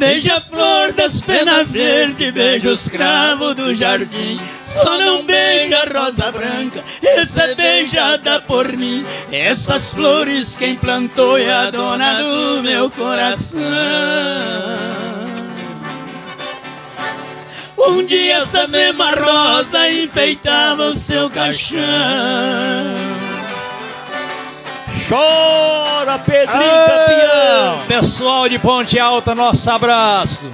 Beija-flor das penas verdes, beija os cravos do jardim. Só não beija a rosa branca, essa é beijada por mim. Essas flores quem plantou é a dona do meu coração. Um dia essa mesma rosa enfeitava o seu caixão. Chora, Pedrinho campeão! Pessoal de Ponte Alta, nosso abraço.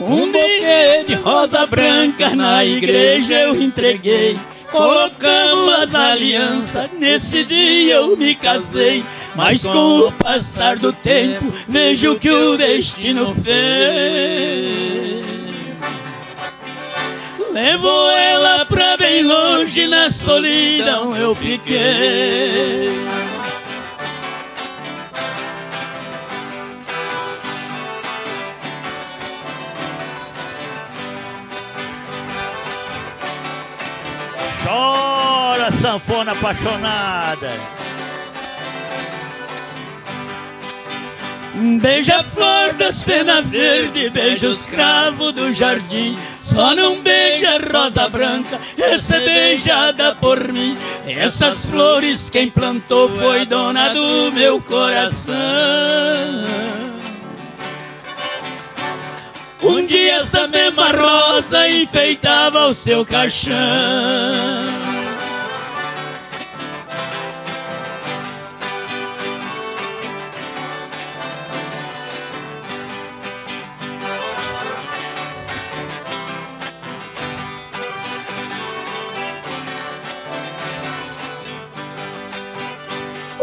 Um buquê de rosa branca na igreja eu entreguei. Colocamos as alianças, nesse dia eu me casei. Mas com o passar do tempo, vejo que o destino fez. Levou ela pra bem longe, na solidão eu fiquei. Chora, sanfona apaixonada. Beija-flor das penas verdes, beija os cravos do jardim. Só não beija rosa branca, essa é beijada por mim. Essas flores quem plantou foi dona do meu coração. Um dia essa mesma rosa enfeitava o seu caixão.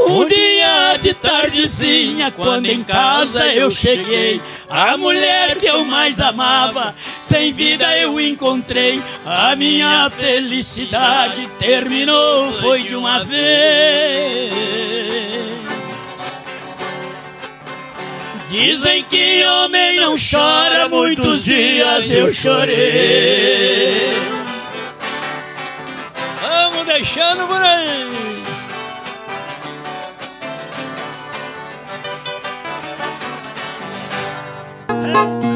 Um dia de tardezinha, quando em casa eu cheguei, a mulher que eu mais amava, sem vida eu encontrei. A minha felicidade terminou, foi de uma vez. Dizem que homem não chora, muitos dias eu chorei. Vamos deixando por aí. Thank you.